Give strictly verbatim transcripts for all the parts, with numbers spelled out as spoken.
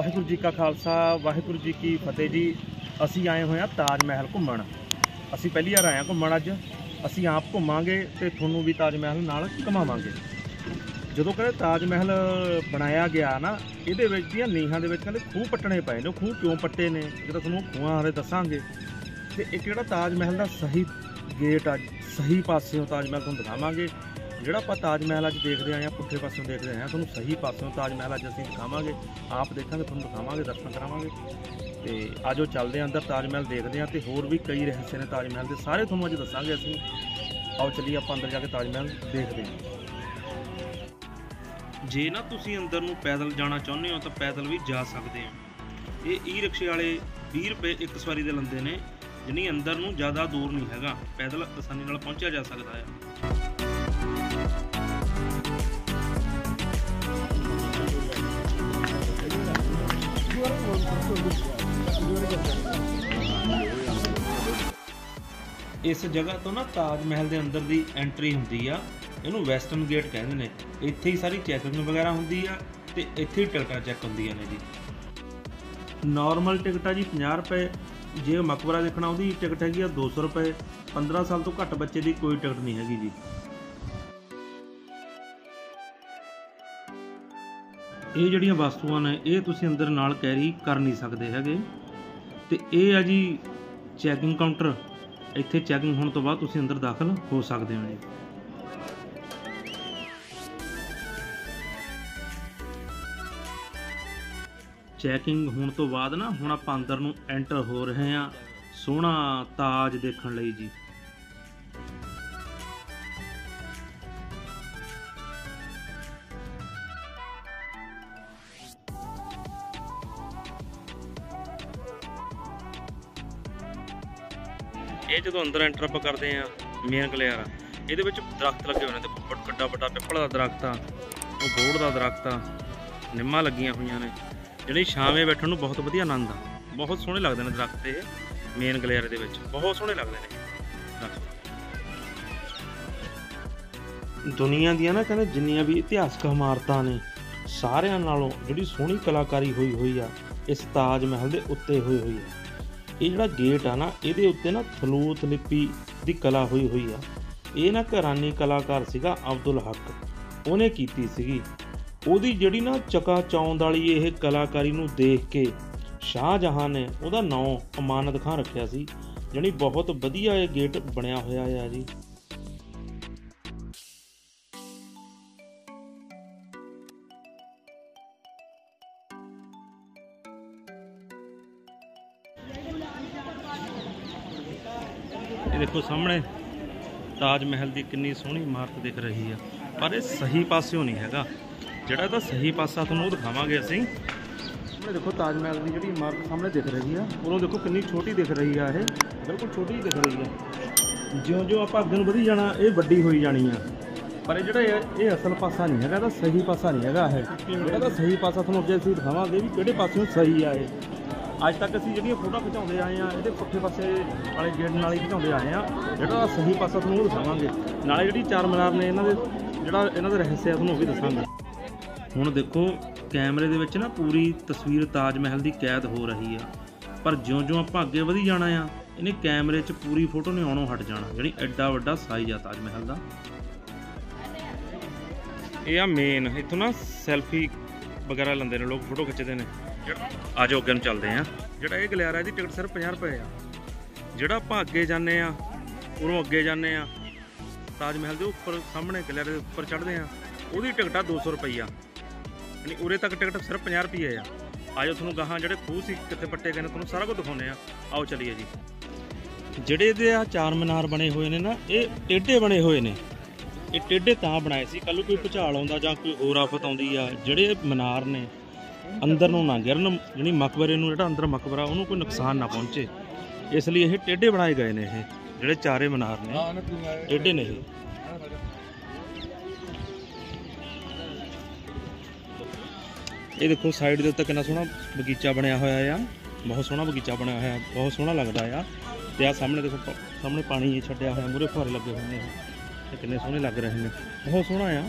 वाहिगुरु जी का खालसा वाहिगुरु जी की फतेह जी। असी आए हुए हैं ताज महल घूमण। असी पहली बार आए हैं घूमण। अज असी आप घूमांगे तो थोनों भी ताज महल नाल घुमावांगे। जो कहते ताज महल बनाया गया ना, ये नीहां दे विच कहते खूह पट्टने पे ने। खूह क्यों पट्टे ने जो तुहानूं खूहां बारे दसांगे। तो एक जो ताज महल का सही गेट अज सही पासों ताज महल तुहानूं दिखावांगे। जोड़ा आप ताज महल अज देखते आए हैं पुठे पासों देखते आए हैं, तुहानूं सही पासों ताज महल अज असीं दिखावांगे। आप देखांगे तुहानूं दिखावांगे, दर्शन करावांगे। तो आज चलते हैं अंदर ताज महल देखते हैं। तो होर भी कई रहस्य ने ताज महल के, सारे तुहानूं अज दसांगे असीं। आओ चलिए आप अंदर जाके ताज महल देखते हैं। जे ना तुसीं अंदर नूं पैदल जाना चाहुंदे हो तो पैदल भी जा सकते हो। ये ई रिक्शे वाले बीस रुपए एक सवारी दे लैंदे ने। यानी अंदर नूं ज़्यादा दूर नहीं हैगा, पैदल आसानी नाल पहुँचा जा सकता है। इस जगह तो ना ताज महल के अंदर की एंट्री होंदी आ, इहनूं वैसटर्न गेट कहते हैं। इत्थे ही सारी चैकिंग वगैरह होंदी आ ते इत्थे ही टिकटां चैक होंदियां ने जी। नॉर्मल टिकट आ जी पचास रुपए। जे मकबरा देखना उहदी टिकट हैगी दो सौ रुपए। पंद्रह साल तो घट बच्चे की कोई टिकट नहीं हैगी जी। ये जड़ियाँ वस्तुआं ने ये तुसीं अंदर नाल कैरी कर नहीं सकते हैगे। तो ये है जी चैकिंग काउंटर। इत्थे चैकिंग होने तो बाद तुसीं अंदर दाखिल हो सकते हो जी। चैकिंग होने तो बाद ना हुण आपां अंदर नूं एंटर हो रहे हैं सोहना ताज देखण लई जी। ये जो अंदर एंटर आप करते हैं मेन गलियारा, ये दरख्त लगे हुए हैं। देखो बड़ा बड़ा पिपल का दरख्त आ, बोहड़ का दरख्त आ, निम्मा लगिया हुई ने। जी छावें बैठने बहुत वधिया आनंद आ। बहुत सोहने लगते हैं दरख्त ये मेन गलियारे के, बहुत सोहने लगते हैं। दुनिया दियां ना कहते जिन्नियां भी इतिहासक इमारतां ने सारियां नालों जी सोहनी कलाकारी हुई हुई आ इस ताज महल के उत्ते हुई हुई है। ये जिहड़ा गेट आ ना ये उत्ते ना थलूत लिपि की कला हुई हुई आ। ये ना घरानी कलाकार सीगा अब्दुल हक, उन्हें कीती सीगी। उहदी जिहड़ी ना चका चौंद वाली ये कलाकारी नूं देख के शाह जहां ने उहदा नां अमानत खां रखिया सी। जानी बहुत वधिया ये गेट बनिया होया है जी। देखो सामने ताज महल की कितनी सोहनी इमारत दिख रही है, पर यह सही पास्यों नहीं हैगा। जिहड़ा तां सही पासा तुहानूं दिखावांगे असीं। सामने देखो ताज महल की जिहड़ी इमारत सामने दिख रही है, उहनूं देखो कितनी छोटी दिख रही है। ये बिल्कुल छोटी ही दिख रही है। ज्यों ज्यों आपां अगे नूं वधी जाना ये वड्डी होई जानी है। पर जिहड़ा ये असल पासा नहीं हैगा, तां सही पासा नहीं हैगा। ये जिहड़ा तां सही पासा तुहानूं अगे असीं दिखावांगे भी किहड़े पासियों सही है। ये अज तक असीं जिहड़ियां फोटोआं खिचाउंदे आए हैं इहदे पुठे पासे वाले गेट नाल ही खिचाउंदे आए हैं। जिहड़ा सही पासा तुहानूं दिखावांगे, नाले जिहड़ी चार मीनार ने इन्हां दे जिहड़ा इन्हां दा रहस्य तुहानूं ओह वी दसांगे। हुण देखो कैमरे दे विच ना पूरी तस्वीर ताज महल दी कैद हो रही है, पर ज्यों-ज्यों आपां अगे वधी जाणा आ इहने कैमरे च पूरी फोटो ने आउणों हट जाणा। जिहड़ी एड्डा वड्डा साइज आ ताज महल दा। इह आ मेन इत्थों ना सैल्फी वगैरह लैंदे ने लोग, फोटो खिचदे ने। आज अगे चलते हैं। जोड़ा ये गलियारा है जी टिकट सिर्फ पचास रुपए आ। जोड़ा आप अगे जाने उन्होंने अगे जाने ताज महल के उपर सामने गलियारे उपर चढ़ते हैं, वो टिकट आ दो सौ रुपया। यानी उरे तक टिकट सिर्फ पचास रुपये आ। आज थोड़ा गाह जो खूह से कितने पट्टे गए थोड़ा सारा कुछ दिखाने। आओ चलिए जी। जोड़े आ चार मीनार बने हुए ने ना, ये टेढ़े बने हुए ने। ये टेढ़े तां बनाए सी कल कोई भुचाल आउंदा जां कोई होर आफत आउंदी आ, जोड़े मीनार ने अंदर ना गिरन। जी मकबरे में जो अंदर मकबरा उन्होंने कोई नुकसान ना पहुंचे, इसलिए ये टेढ़े बनाए गए ने। ये जोड़े चारे मीनार ने टेढ़े ने। ये देखो साइड के उत्ते कितना सोहना बगीचा बनया होया। बहुत सोहना बगीचा बनया होया, बहुत सोहना लगता है। तो आ सामने देखो सामने पानी छड्या होया, मूहरे फुहारे लगे हुए हैं, कितने सोहने लग रहे हैं। बहुत सोहना आ,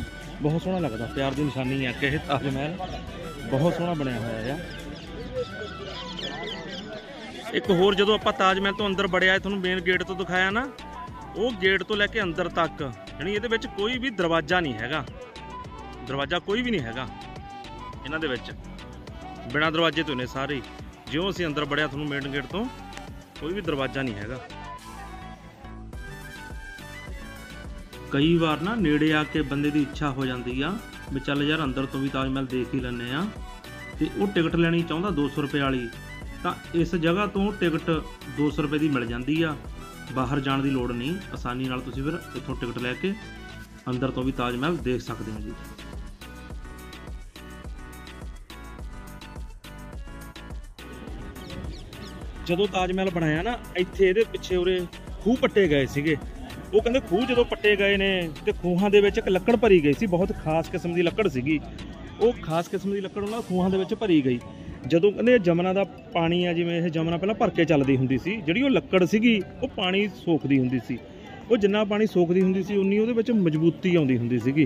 बहुत सोहना लगता। प्यार की निशानी है कि ताज महल बहुत सोहना बनया हुआ है। एक होर जो आप ताज महल तो अंदर बड़े आए थोड़ा मेन गेट तो दिखाया ना, वो गेट तो लैके अंदर तक यानी ये कोई भी दरवाज़ा नहीं है, दरवाज़ा कोई भी नहीं है इन्होंने, बिना दरवाजे तो ने सारे जो असीं अंदर बड़े थोड़ा मेन गेट तो कोई भी दरवाज़ा नहीं है। कई बार ना नेड़े आके बंदे की इच्छा हो जाती आ भी चल यार अंदर तो भी ताजमहल देख ही लें, तो टिकट लेनी चाहता दो सौ रुपये वाली, तो इस जगह तो टिकट दो सौ रुपये की मिल जाती आ, बाहर जाने की लड़ नहीं, आसानी नाल तुसीं फिर इतों टिकट लैके अंदर तो भी ताजमहल देख सकते हो जी। जदों ताजमहल बनाया ना इत्थे इहदे पिछे उरे खूह पट्टे गए सीगे, वो कहते खूह जो पट्टे गए ने तो खूहों के एक लकड़ भरी गई सी, बहुत खास किस्म की लकड़ सी, वो खास किस्म की लकड़ उन्होंने खूहों के भरी गई। जदों कहते जमना का पानी आ जिमें यह जमना पहले भर के चलती होंगी सी, जी लकड़ सी वो पानी सोखती होंगी सी, वो जिन्ना पानी सोखती होंगी सी उन्नी वो मजबूती आती होंगी सी।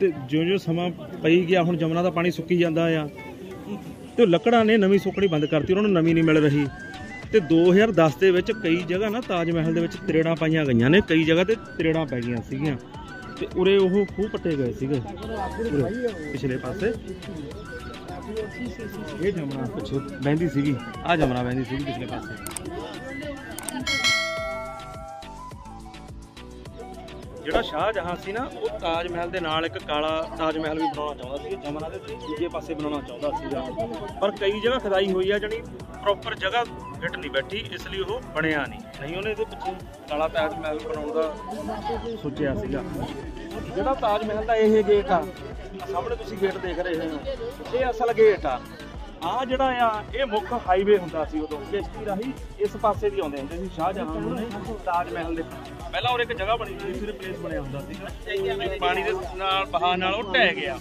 तो जो जो समा पई गया हुण जमना का पानी सुकी जाता है तो लकड़ा ने नवी सुकनी बंद करती, उन्होंने नवी नहीं मिल रही। तो दो हज़ार दस के कई जगह ना ताजमहल के तरेड़ा पाई गई ने, कई जगह तो तरेड़ा पै गई सगिया, तो उरे वो खूह पट्टे गए थे पिछले पासे, ये जमना पिछे बहती सी, आ जमना बहती सी पिछले पासे। जिहड़ा शाहजहां सी ना वो ताजमहल के नाल एक काला ताजमहल भी बनाना चाहता सी, जमना के दूजे पासे बनाना चाहता सी, पर कई जगह खुदाई हुई है जानी प्रॉपर जगह फिट नहीं बैठी, इसलिए वो बनया नहीं, नहीं उन्हें ये पिछले काला ताजमहल बना सोचा सीगा। जिहड़ा ताजमहल का यह गेट आ सामने तुसीं गेट देख रहे हो, ये असल गेट आ, आ जिहड़ा आ ये मुख्य हाईवे हुंदा सी, उदों किश्ती राही इस पासे भी आउंदे हुंदे सी शाहजहां ने ताजमहल दे पहला, और एक जगह बनी हुई सी प्लेस बनया हुंदा सी, पानी दे नाल बहाव नाल उह टह गया।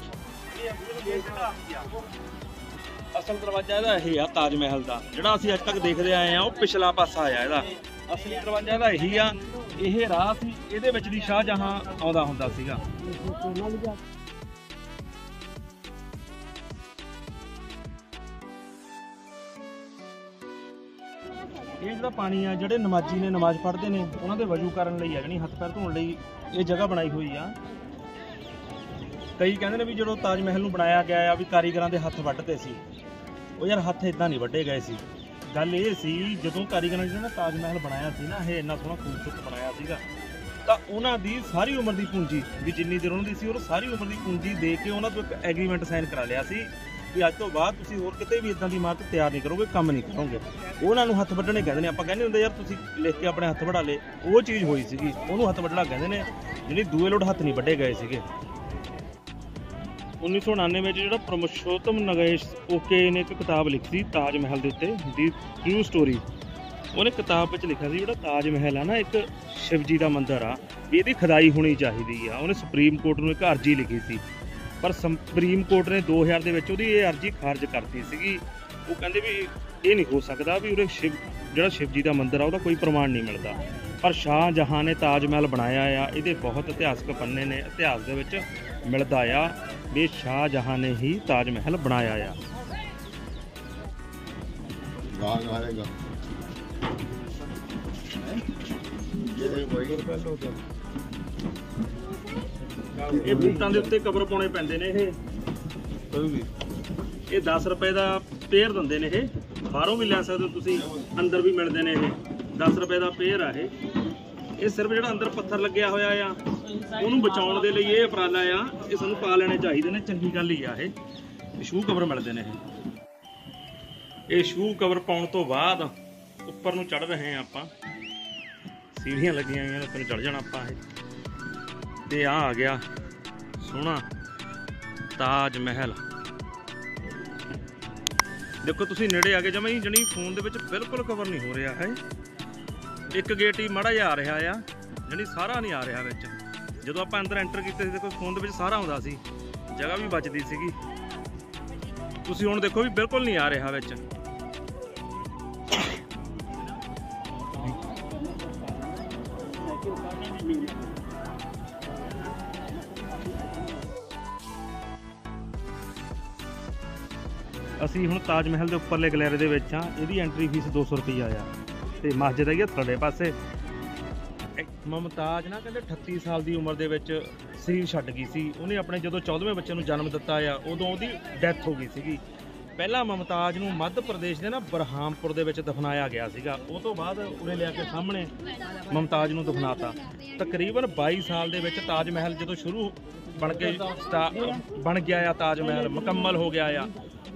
असल दरवाजा इहदा इह आ ताजमहल दा जिहड़ा असीं अज तक देखदे आए आ, उह पिछला पासा आ इहदा, असली दरवाजा इहदा इही आ, इह राह सी इहदे विच दी शाहजहां आउंदा हुंदा सीगा। ये जो पानी आ जोड़े नमाजी ने नमाज पढ़ते हैं उन्होंने वजू करन लई है, हथ पैर धोने लई ये जगह बनाई हुई आ। कई कहते हैं भी जो ताजमहल बनाया गया आ भी कारीगर के हथ वढ़ते सी, वो यार हथ इदा नहीं वढ़े गए सी, गल ये सी जो कारीगर ने ताजमहल बनाया सी ना ये इन्ना सोहना खूबसूरत बनाया सीगा, तो उन्होंने सारी उम्र की पूंजी भी जिनी देर उन्होंने सी और सारी उम्र की पूंजी दे के उन्होंने तो एक एग्रीमेंट साइन करा लिया सी भी अज तो बाद तुसीं होर किते भी इदां दी इमारत तैयार नहीं करोगे, कम नहीं करोगे। उन्हां नूं हत्थ वड्ढणे कहते हैं, आपां कहने हुंदे यार तुसीं लिख के अपने हत्थ वढ़ा ले, वो चीज़ होई सीगी, उहनूं हत्थ वड्ढणा कहते हैं, जिहड़ी दूए लोट हत्थ नहीं वड्ढे गए सीगे। उन्नीस सौ उनानवे जो पुरुषोत्तम नगेश ओके ने एक किताब लिखी ताजमहल के उत्ते दी ट्रू स्टोरी, उन्हें किताब लिखा सी जो ताजमहल है ना एक शिवजी का मंदिर आ भी इसकी खुदाई होनी चाहिए आ, उन्हें सुप्रीम कोर्ट में एक अर्जी लिखी थी पर सुप्रीम कोर्ट ने दो हज़ार के अर्जी खारिज करती सी, वो कहते भी ये नहीं हो सकता भी उरे शिव जो शिवजी का मंदिर आ कोई प्रमाण नहीं मिलता। पर शाहजहां ने ताजमहल बनाया आ, ये बहुत इतिहासक पन्ने ने इतिहास के मिलता आ भी शाहजहां ने ही ताजमहल बनाया आ। ਇਹ ਬੂਟਾਂ ਦੇ ਉੱਤੇ ਕਵਰ ਪਾਉਣੇ ਪੈਂਦੇ ਨੇ, ਇਹ ਇਹ दस रुपए ਦਾ ਪੇਰ ਦਿੰਦੇ ਨੇ, ਇਹ ਬਾਹਰੋਂ भी ਲੈ ਸਕਦੇ हो ਤੁਸੀਂ, अंदर भी मिलते हैं, ਇਹ दस रुपए ਦਾ ਪੇਰ ਆ। ਇਹ ਇਹ ਸਿਰਫ ਜਿਹੜਾ ਅੰਦਰ ਪੱਥਰ ਲੱਗਿਆ ਹੋਇਆ ਆ ਉਹਨੂੰ ਬਚਾਉਣ ਦੇ ਲਈ ਇਹ ਉਪਰਾਲਾ ਆ, ਇਹ ਸਾਨੂੰ ਪਾ ਲੈਣੇ ਚਾਹੀਦੇ ਨੇ, ਚੰਗੀ ਗੱਲ ਹੀ ਆ। ਇਹ ਸ਼ੂ ਕਵਰ ਮਿਲਦੇ ਨੇ, ਇਹ ਇਹ ਸ਼ੂ ਕਵਰ ਪਾਉਣ ਤੋਂ ਬਾਅਦ ਉੱਪਰ ਨੂੰ ਚੜ ਰਹੇ ਆ ਆਪਾਂ, ਸੀੜੀਆਂ ਲੱਗੀਆਂ ਹੋਈਆਂ ਉੱਪਰ ਚੜ ਜਾਣਾ ਆਪਾਂ। ਇਹ ਤੇ ਆ ਆ ਗਿਆ ਸੋਹਣਾ ਤਾਜ ਮਹਿਲ, ਦੇਖੋ ਤੁਸੀਂ ਨੇੜੇ ਆ ਕੇ ਜਮਾਂ ਹੀ ਜਣੀ ਫੋਨ ਦੇ ਵਿੱਚ ਬਿਲਕੁਲ ਕਵਰ ਨਹੀਂ ਹੋ ਰਿਹਾ ਹੈ, ਇੱਕ ਗੇਟ ਹੀ ਮਾੜਾ ਜਿਹਾ ਆ ਰਿਹਾ ਆ ਜਣੀ ਸਾਰਾ ਨਹੀਂ ਆ ਰਿਹਾ ਵਿੱਚ। ਜਦੋਂ ਆਪਾਂ ਅੰਦਰ ਐਂਟਰ ਕੀਤੇ ਸੀ ਦੇਖੋ ਫੋਨ ਦੇ ਵਿੱਚ ਸਾਰਾ ਆਉਂਦਾ ਸੀ, ਜਗ੍ਹਾ ਵੀ ਬਚਦੀ ਸੀਗੀ, ਤੁਸੀਂ ਹੁਣ ਦੇਖੋ ਵੀ ਬਿਲਕੁਲ ਨਹੀਂ ਆ ਰਿਹਾ ਵਿੱਚ। ਅਸੀਂ ਹੁਣ ਤਾਜ ਮਹਿਲ ਦੇ ਉੱਪਰਲੇ ਗੈਲਰੀ ਦੇ ਵਿੱਚ ਹਾਂ। ਇਹਦੀ ਐਂਟਰੀ ਫੀਸ ਦੋ ਸੌ ਰੁਪਈਆ ਆ ਤੇ ਮਸਜਿਦ ਹੈਗੀ ਥੜੇ ਪਾਸੇ। ਮੁਮਤਾਜ਼ ਨਾ ਕਹਿੰਦੇ ਅਠੱਤੀ ਸਾਲ ਦੀ ਉਮਰ ਦੇ ਵਿੱਚ ਸਰੀਰ ਛੱਡ ਗਈ ਸੀ। ਉਹਨੇ ਆਪਣੇ ਜਦੋਂ ਚੌਦਵੇਂ ਬੱਚੇ ਨੂੰ ਜਨਮ ਦਿੱਤਾ ਆ ਉਦੋਂ ਉਹਦੀ ਡੈਥ ਹੋ ਗਈ ਸੀਗੀ। ਪਹਿਲਾਂ ਮੁਮਤਾਜ਼ ਨੂੰ ਮੱਧ ਪ੍ਰਦੇਸ਼ ਦੇ ਨਾ ਬਰਹਾਮਪੁਰ ਦੇ ਵਿੱਚ ਦਫਨਾਇਆ ਗਿਆ ਸੀਗਾ। ਉਹ ਤੋਂ ਬਾਅਦ ਉਹਨੇ ਲਿਆ ਕੇ ਸਾਹਮਣੇ ਮੁਮਤਾਜ਼ ਨੂੰ ਦਫਨਾਤਾ। ਤਕਰੀਬਨ ਬਾਈ ਸਾਲ ਦੇ ਵਿੱਚ ਤਾਜ ਮਹਿਲ ਜਦੋਂ ਸ਼ੁਰੂ ਬਣ ਕੇ ਬਣ ਗਿਆ ਆ, ਤਾਜ ਮਹਿਲ ਮੁਕੰਮਲ ਹੋ ਗਿਆ ਆ।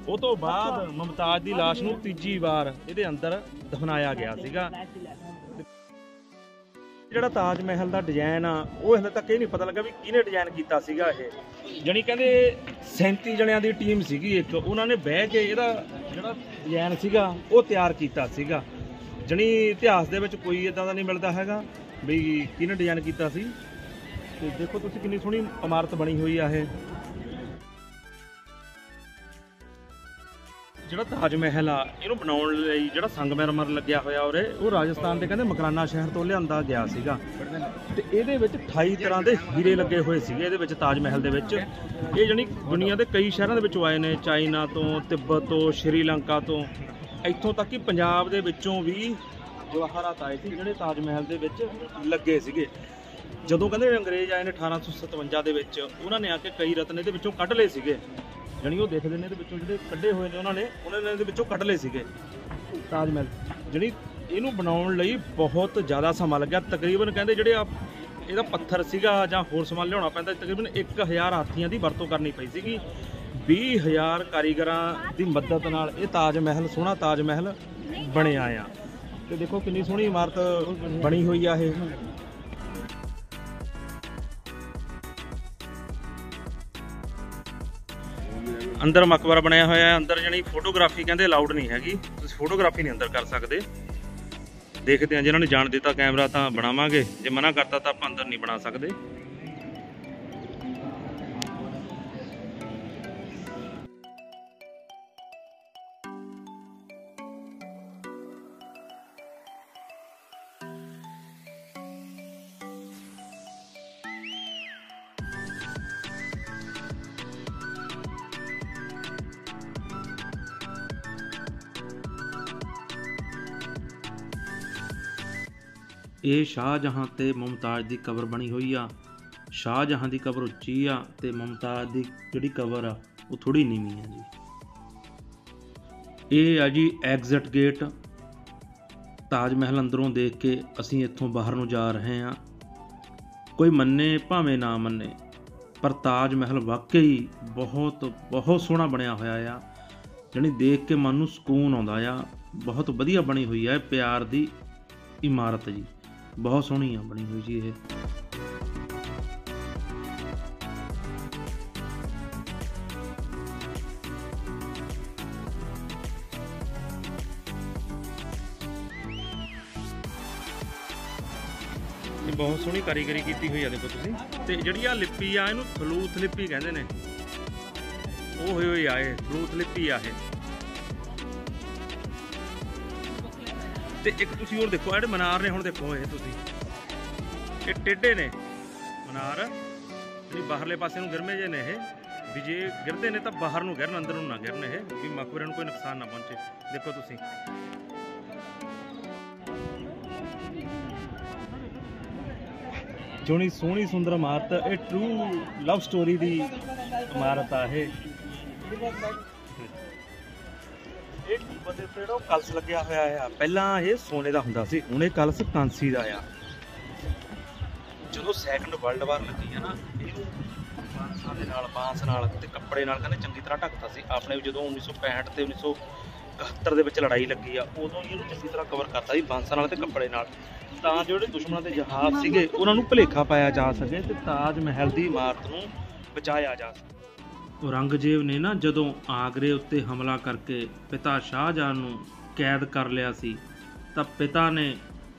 ਉਹ ਤੋਂ ਬਾਅਦ ਮੁਮਤਾਜ਼ ਦੀ ਲਾਸ਼ ਨੂੰ ਤੀਜੀ ਵਾਰ ਇਹਦੇ ਅੰਦਰ ਦਫਨਾਇਆ ਗਿਆ ਸੀਗਾ। ਜਿਹੜਾ ਤਾਜ ਮਹਿਲ ਦਾ ਡਿਜ਼ਾਈਨ ਆ ਉਹ ਹਲੇ ਤੱਕ ਇਹ ਨਹੀਂ ਪਤਾ ਲੱਗਾ ਵੀ ਕਿਹਨੇ ਡਿਜ਼ਾਈਨ ਕੀਤਾ ਸੀਗਾ। ਇਹ ਜਾਣੀ ਕਹਿੰਦੇ ਸੈਂਤੀ ਜਣਿਆਂ ਦੀ ਟੀਮ ਸੀਗੀ ਇੱਕ, ਉਹਨਾਂ ਨੇ ਬਹਿ ਕੇ ਇਹਦਾ ਜਿਹੜਾ ਡਿਜ਼ਾਈਨ ਸੀਗਾ ਉਹ ਤਿਆਰ ਕੀਤਾ ਸੀਗਾ। ਜਾਣੀ ਇਤਿਹਾਸ ਦੇ ਵਿੱਚ ਕੋਈ ਇਦਾਂ ਦਾ ਨਹੀਂ ਮਿਲਦਾ ਹੈਗਾ ਵੀ ਕਿਹਨੇ ਡਿਜ਼ਾਈਨ ਕੀਤਾ ਸੀ। ਤੇ ਦੇਖੋ ਤੁਸੀਂ ਕਿੰਨੀ ਸੋਹਣੀ ਇਮਾਰਤ ਬਣੀ ਹੋਈ ਆ ਇਹ। ਜਿਹੜਾ ਤਾਜ ਮਹਿਲ ਆ ਇਹਨੂੰ ਬਣਾਉਣ ਲਈ ਜਿਹੜਾ ਸੰਗਮਰਮਰ ਲੱਗਿਆ ਹੋਇਆ ਉਰੇ, ਉਹ ਰਾਜਸਥਾਨ ਦੇ ਕਹਿੰਦੇ ਮਕਰਾਨਾ ਸ਼ਹਿਰ ਤੋਂ ਲਿਆਂਦਾ ਗਿਆ ਸੀਗਾ। ਤੇ ਇਹਦੇ ਵਿੱਚ ਅਠਾਈ ਤਰ੍ਹਾਂ ਦੇ ਹੀਰੇ ਲੱਗੇ ਹੋਏ ਸੀਗੇ ਇਹਦੇ ਵਿੱਚ, ਤਾਜ ਮਹਿਲ ਦੇ ਵਿੱਚ। ਇਹ ਜਾਨੀ ਦੁਨੀਆ ਦੇ ਕਈ ਸ਼ਹਿਰਾਂ ਦੇ ਵਿੱਚੋਂ ਆਏ ਨੇ, ਚਾਈਨਾ ਤੋਂ, ਤਿੱਬਤ ਤੋਂ, ਸ਼੍ਰੀਲੰਕਾ ਤੋਂ, ਇੱਥੋਂ ਤੱਕ ਕਿ ਪੰਜਾਬ ਦੇ ਵਿੱਚੋਂ ਵੀ ਜਵਾਹਰਾਤ ਆਏ ਸੀ ਜਿਹੜੇ ਤਾਜ ਮਹਿਲ ਦੇ ਵਿੱਚ ਲੱਗੇ ਸੀਗੇ। ਜਦੋਂ ਕਹਿੰਦੇ ਅੰਗਰੇਜ਼ ਆਏ ਨੇ ਅਠਾਰਾਂ ਸੌ ਸਤਵੰਜਾ ਦੇ ਵਿੱਚ, ਉਹਨਾਂ ਨੇ ਆ ਕੇ ਕਈ ਰਤਨ ਇਹਦੇ ਵਿੱਚੋਂ ਕੱਢ ਲਏ ਸੀਗੇ। ਜਾਣੀ ਉਹ ਦੇਖਦੇ ਨੇ ਇਹਦੇ ਵਿੱਚੋਂ ਜਿਹੜੇ ਕੱਢੇ ਹੋਏ ਨੇ ਉਹਨਾਂ ਨੇ ਉਹਨਾਂ ਨੇ ਇਹਦੇ ਵਿੱਚੋਂ ਕੱਢ ਲਏ ਸੀਗੇ ਤਾਜ ਮਹਿਲ। ਜਿਹੜੀ ਇਹਨੂੰ ਬਣਾਉਣ ਲਈ ਬਹੁਤ ਜ਼ਿਆਦਾ ਸਮਾਂ ਲੱਗਿਆ। ਤਕਰੀਬਨ ਕਹਿੰਦੇ ਜਿਹੜੇ ਆ ਇਹਦਾ ਪੱਥਰ ਸੀਗਾ ਜਾਂ ਹੋਰ ਸਮਾਨ ਲਿਆਉਣਾ ਪੈਂਦਾ, ਤਕਰੀਬਨ ਇੱਕ ਹਜ਼ਾਰ ਹਾਥੀਆਂ ਦੀ ਵਰਤੋਂ ਕਰਨੀ ਪਈ ਸੀਗੀ। ਵੀਹ ਹਜ਼ਾਰ ਕਾਰੀਗਰਾਂ ਦੀ ਮਦਦ ਨਾਲ ਇਹ ਤਾਜ ਮਹਿਲ, ਸੋਹਣਾ ਤਾਜ ਮਹਿਲ ਬਣਿਆ ਆ। ਤੇ ਦੇਖੋ ਕਿੰਨੀ ਸੋਹਣੀ ਇਮਾਰਤ ਬਣੀ ਹੋਈ ਆ ਇਹ। अंदर मकबरा बनया होया है। अंदर जानी फोटोग्राफी कहते अलाउड नहीं हैगी, तुसीं फोटोग्राफी नहीं अंदर कर सकते। देखते हैं जिन्होंने जान दिता कैमरा तो बनावांगे, जे मना करता तो आप अंदर नहीं बना सकते। ਇਹ ਸ਼ਾਹਜਹਾਂ ਤੇ ਮੁਮਤਾਜ਼ ਦੀ ਕਬਰ ਬਣੀ ਹੋਈ ਆ। ਸ਼ਾਹਜਹਾਂ ਦੀ ਕਬਰ ਉੱਚੀ ਆ ਤੇ ਮੁਮਤਾਜ਼ ਦੀ ਜਿਹੜੀ ਕਬਰ ਆ ਉਹ ਥੋੜੀ ਨੀਵੀਂ ਆ ਜੀ। ਇਹ ਆ ਜੀ ਐਗਜ਼ਿਟ ਗੇਟ। ਤਾਜ ਮਹਿਲ ਅੰਦਰੋਂ ਦੇਖ ਕੇ ਅਸੀਂ ਇੱਥੋਂ ਬਾਹਰ ਨੂੰ ਜਾ ਰਹੇ ਹਾਂ। ਕੋਈ ਮੰਨੇ ਭਾਵੇਂ ਨਾ ਮੰਨੇ, ਪਰ ਤਾਜ ਮਹਿਲ ਵਾਕਈ ਬਹੁਤ ਬਹੁਤ ਸੋਹਣਾ ਬਣਿਆ ਹੋਇਆ ਆ। ਜਾਣੀ ਦੇਖ ਕੇ ਮਨ ਨੂੰ ਸਕੂਨ ਆਉਂਦਾ ਆ। ਬਹੁਤ ਵਧੀਆ ਬਣੀ ਹੋਈ ਆ ਪਿਆਰ ਦੀ ਇਮਾਰਤ ਜੀ, ਬਹੁਤ ਸੋਹਣੀ ਆ ਬਣੀ ਹੋਈ ਜੀ ਇਹ। ਇਹ ਬਹੁਤ ਸੋਹਣੀ ਕਾਰੀਗਰੀ ਕੀਤੀ ਹੋਈ ਆ ਦੇਖੋ ਤੁਸੀਂ। ਤੇ ਜਿਹੜੀ ਆ ਲਿਪੀ ਆ ਇਹਨੂੰ ਫਲੂਤ ਲਿਪੀ ਕਹਿੰਦੇ ਨੇ, ਉਹ ਹੋਈ ਹੋਈ ਆ ਇਹ ਫਲੂਤ ਲਿਪੀ ਆ ਇਹ। ਤੇ ਇੱਕ ਤੁਸੀਂ ਹੋਰ ਦੇਖੋ ਜਿਹੜੇ ਮਨਾਰ ਨੇ, ਹੁਣ ਦੇਖੋ ਇਹ ਤੁਸੀਂ, ਇਹ ਟੇਢੇ ਨੇ ਮਨਾਰ, ਜਿਹੜੀ ਬਾਹਰਲੇ ਪਾਸੇ ਨੂੰ ਗਿਰਮੇ ਜੇ ਨੇ ਇਹ। ਵੀ ਜੇ ਗਿਰਦੇ ਨੇ ਤਾਂ ਬਾਹਰ ਨੂੰ ਗਿਰਨ, ਅੰਦਰ ਨੂੰ ਨਾ ਗਿਰਨ ਇਹ, ਵੀ ਮਕਬਰੇ ਨੂੰ ਕੋਈ ਨੁਕਸਾਨ ਨਾ ਪਹੁੰਚੇ। ਦੇਖੋ ਤੁਸੀਂ ਜੋਣੀ ਸੋਹਣੀ ਸੁੰਦਰ ਇਮਾਰਤ। ਇਹ ਟਰੂ ਲਵ ਸਟੋਰੀ ਦੀ ਇਮਾਰਤ ਆ ਇਹ। ਇਹ ਬੰਦੇ ਤੇ ਜਿਹੜਾ ਕਲਸ ਲੱਗਿਆ ਹੋਇਆ ਆ, ਪਹਿਲਾਂ ਇਹ ਸੋਨੇ ਦਾ ਹੁੰਦਾ ਸੀ, ਹੁਣ ਇਹ ਕਲਸ ਕਾਂਸੀ ਦਾ ਆ। ਜਦੋਂ ਸੈਕੰਡ ਵਰਲਡ ਵਾਰ ਲੱਗੀ ਆ ਨਾ, ਇਹਨੂੰ ਬਾਂਸਾਂ ਦੇ ਨਾਲ, ਬਾਂਸ ਨਾਲ ਤੇ ਕੱਪੜੇ ਨਾਲ ਕਹਿੰਦੇ ਚੰਗੀ ਤਰ੍ਹਾਂ ਢੱਕਤਾ ਸੀ। ਆਪਣੇ ਜਦੋਂ ਉੱਨੀ ਸੌ ਪੈਂਹਠ ਤੇ ਉੱਨੀ ਸੌ ਇਕਹੱਤਰ ਦੇ ਵਿੱਚ ਲੜਾਈ ਲੱਗੀ ਆ, ਉਦੋਂ ਹੀ ਇਹਨੂੰ ਚੰਗੀ ਤਰ੍ਹਾਂ ਕਵਰ ਕਰਤਾ ਸੀ ਬਾਂਸਾਂ ਨਾਲ ਤੇ ਕੱਪੜੇ ਨਾਲ, ਤਾਂ ਜਿਹੜੇ ਦੁਸ਼ਮਣਾਂ ਦੇ ਜਹਾਜ਼ ਸੀਗੇ ਉਹਨਾਂ ਨੂੰ ਭੁਲੇਖਾ ਪਾਇਆ ਜਾ ਸਕੇ ਤੇ ਤਾਜ ਮਹਿਲ ਦੀ ਇਮਾਰਤ ਨੂੰ ਬਚਾਇਆ ਜਾ ਸਕੇ। ਔਰੰਗਜ਼ੇਬ ਨੇ ਨਾ ਜਦੋਂ ਆਗਰੇ ਉੱਤੇ ਹਮਲਾ ਕਰਕੇ ਪਿਤਾ ਸ਼ਾਹਜਹਾਂ ਨੂੰ ਕੈਦ ਕਰ ਲਿਆ ਸੀ, ਤਾਂ ਪਿਤਾ ਨੇ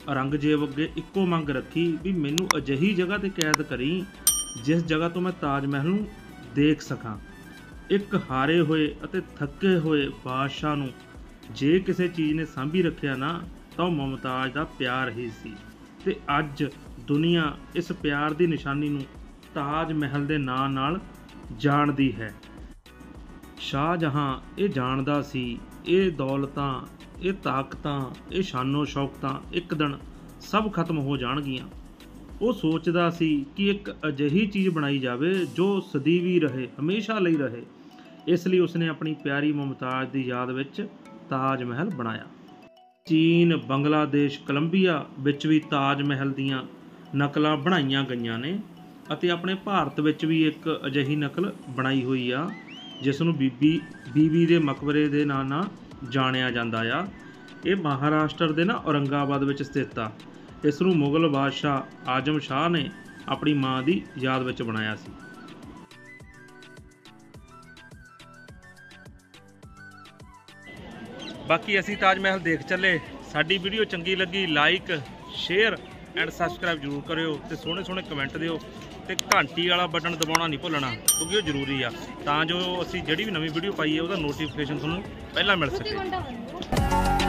ਔਰੰਗਜ਼ੇਬ ਅੱਗੇ ਇੱਕੋ ਮੰਗ ਰੱਖੀ ਵੀ ਮੈਨੂੰ ਅਜਿਹੀ ਜਗ੍ਹਾ 'ਤੇ ਕੈਦ ਕਰੀ ਜਿਸ ਜਗ੍ਹਾ ਤੋਂ ਮੈਂ ਤਾਜ ਮਹਿਲ ਨੂੰ ਦੇਖ ਸਕਾਂ। ਇੱਕ ਹਾਰੇ ਹੋਏ ਅਤੇ ਥੱਕੇ ਹੋਏ ਬਾਦਸ਼ਾਹ ਨੂੰ ਜੇ ਕਿਸੇ ਚੀਜ਼ ਨੇ ਸਾਂਭੀ ਰੱਖਿਆ ਨਾ ਤਾਂ ਉਹ ਮੁਮਤਾਜ਼ ਦਾ ਪਿਆਰ ਹੀ ਸੀ। ਤੇ ਅੱਜ ਦੁਨੀਆ ਇਸ ਪਿਆਰ ਦੀ ਨਿਸ਼ਾਨੀ ਨੂੰ ਤਾਜ ਮਹਿਲ ਦੇ ਨਾਂ ਨਾਲ ਜਾਣਦੀ ਹੈ। शाहजहां ਇਹ ਜਾਣਦਾ ਸੀ ਇਹ ਦੌਲਤਾਂ ਇਹ ਤਾਕਤਾਂ ਇਹ ਸ਼ਾਨੋ ਸ਼ੌਕਤਾਂ ਇੱਕ ਦਿਨ ਸਭ ਖਤਮ ਹੋ ਜਾਣਗੀਆਂ। ਉਹ ਸੋਚਦਾ ਸੀ ਕਿ ਇੱਕ ਅਜਿਹੀ ਚੀਜ਼ ਬਣਾਈ ਜਾਵੇ ਜੋ ਸਦੀਵੀ ਰਹੇ ਹਮੇਸ਼ਾ ਲਈ ਰਹੇ। ਇਸ ਲਈ ਉਸਨੇ ਆਪਣੀ ਪਿਆਰੀ ਮੁਮਤਾਜ਼ ਦੀ ਯਾਦ ਵਿੱਚ ਤਾਜ ਮਹਿਲ ਬਣਾਇਆ। ਚੀਨ ਬੰਗਲਾਦੇਸ਼ ਕੋਲੰਬੀਆ ਵਿੱਚ ਵੀ ਤਾਜ ਮਹਿਲ ਦੀਆਂ ਨਕਲਾਂ ਬਣਾਈਆਂ ਗਈਆਂ ਨੇ ਅਤੇ ਆਪਣੇ ਭਾਰਤ ਵਿੱਚ ਵੀ ਇੱਕ ਅਜਿਹੀ ਨਕਲ ਬਣਾਈ ਹੋਈ ਆ ਜਿਸ ਨੂੰ ਬੀਬੀ ਬੀਬੀ ਦੇ ਮਕਬਰੇ ਦੇ ਨਾਂ ਨਾਲ ਜਾਣਿਆ ਜਾਂਦਾ ਆ। ਇਹ ਮਹਾਰਾਸ਼ਟਰ ਦੇ ਨਾ ਔਰੰਗਾਬਾਦ ਵਿੱਚ ਸਥਿਤ ਆ। ਇਸ ਨੂੰ ਮੁਗਲ ਬਾਦਸ਼ਾਹ ਆਜ਼ਮ ਸ਼ਾਹ ਨੇ ਆਪਣੀ ਮਾਂ ਦੀ ਯਾਦ ਵਿੱਚ ਬਣਾਇਆ ਸੀ। ਬਾਕੀ ਅਸੀਂ ਤਾਜ ਮਹਿਲ ਦੇਖ ਚੱਲੇ। ਸਾਡੀ ਵੀਡੀਓ ਚੰਗੀ ਲੱਗੀ ਲਾਈਕ ਸ਼ੇਅਰ ਐਂਡ ਸਬਸਕ੍ਰਾਈਬ ਜ਼ਰੂਰ ਕਰਿਓ ਤੇ ਸੋਹਣੇ ਸੋਹਣੇ ਕਮੈਂਟ ਦਿਓ ਤੇ ਘੰਟੀ ਵਾਲਾ ਬਟਨ ਦਬਾਉਣਾ ਨਹੀਂ ਭੁੱਲਣਾ ਕਿਉਂਕਿ ਉਹ ਜ਼ਰੂਰੀ ਆ ਤਾਂ ਜੋ ਅਸੀਂ ਜਿਹੜੀ ਵੀ ਨਵੀਂ ਵੀਡੀਓ ਪਾਈਏ ਉਹਦਾ ਨੋਟੀਫਿਕੇਸ਼ਨ ਤੁਹਾਨੂੰ ਪਹਿਲਾਂ ਮਿਲ ਸਕੇ।